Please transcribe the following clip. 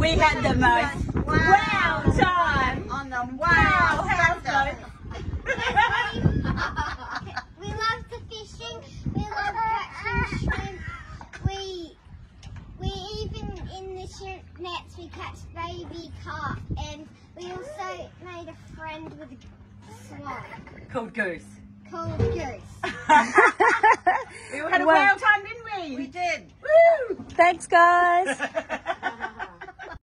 We had the most wow time on the Wow Houseboats. We loved the fishing, we loved catching shrimp, we even in the shrimp nets we catch baby carp, and we also made a friend with a swan. Called Goose. Called Goose. We had a wow time, didn't we? We did. Woo! Thanks guys.